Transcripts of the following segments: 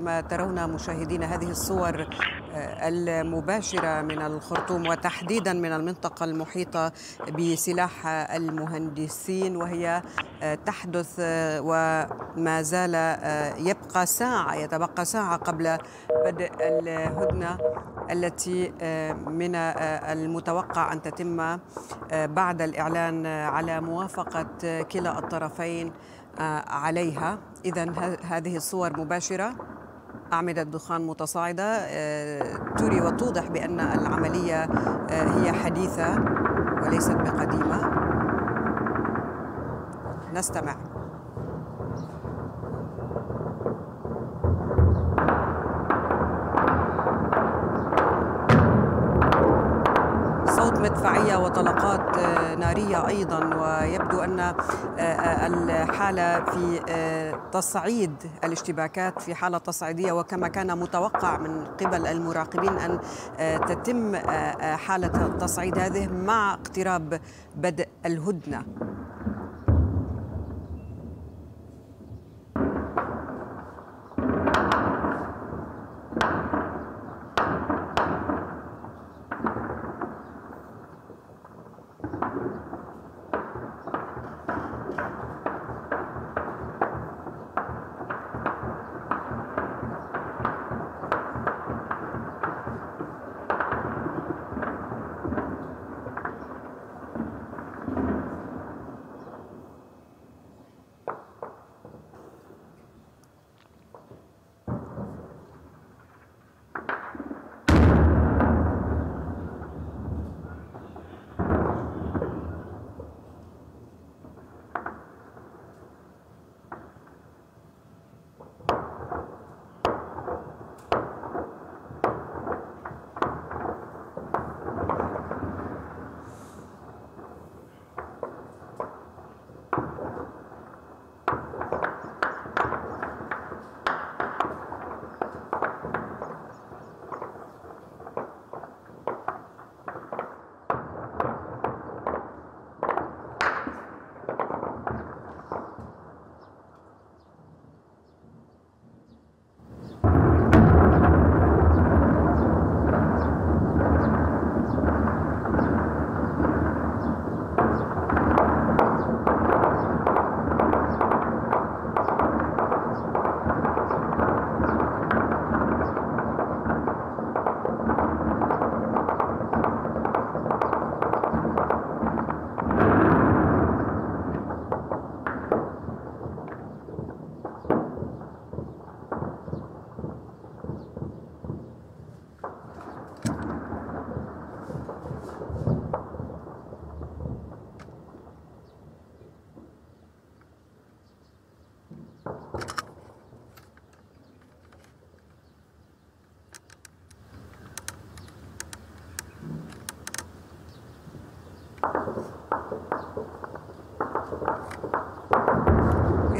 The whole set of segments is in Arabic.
كما ترون مشاهدين هذه الصور المباشرة من الخرطوم وتحديدا من المنطقة المحيطة بسلاح المهندسين، وهي تحدث وما زال يتبقى ساعة قبل بدء الهدنة التي من المتوقع أن تتم بعد الإعلان على موافقة كلا الطرفين عليها. إذن هذه الصور مباشرة، أعمدة دخان متصاعدة تري وتوضح بأن العملية هي حديثة وليست بقديمة. نستمع. صوت مدفعية وطلقات نارية أيضا، ويبدو أن الحالة في تصعيد الاشتباكات، في حالة تصعيدية، وكما كان متوقع من قبل المراقبين أن تتم حالة التصعيد هذه مع اقتراب بدء الهدنة.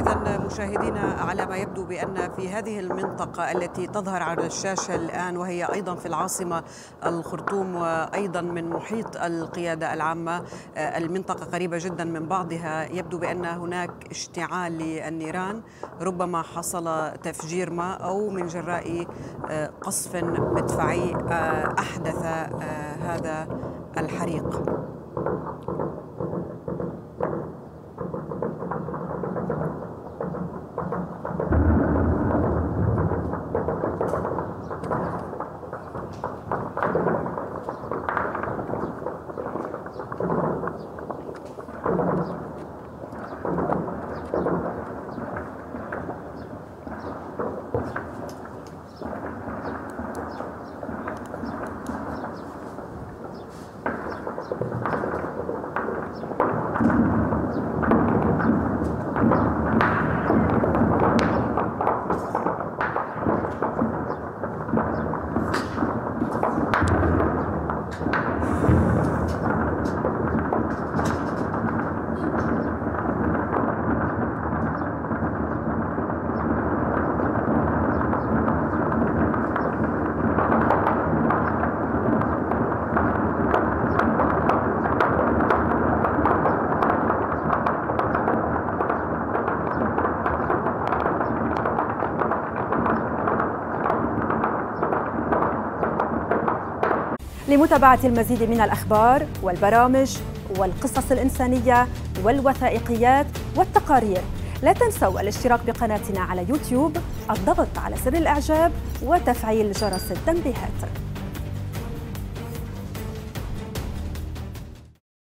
إذن مشاهدينا، على ما يبدو بأن في هذه المنطقة التي تظهر على الشاشة الآن، وهي أيضا في العاصمة الخرطوم وأيضا من محيط القيادة العامة، المنطقة قريبة جدا من بعضها، يبدو بأن هناك اشتعال للنيران، ربما حصل تفجير ما أو من جراء قصف مدفعي أحدث هذا الحريق. لمتابعة المزيد من الأخبار والبرامج والقصص الإنسانية والوثائقيات والتقارير، لا تنسوا الاشتراك بقناتنا على يوتيوب، الضغط على زر الإعجاب وتفعيل جرس التنبيهات.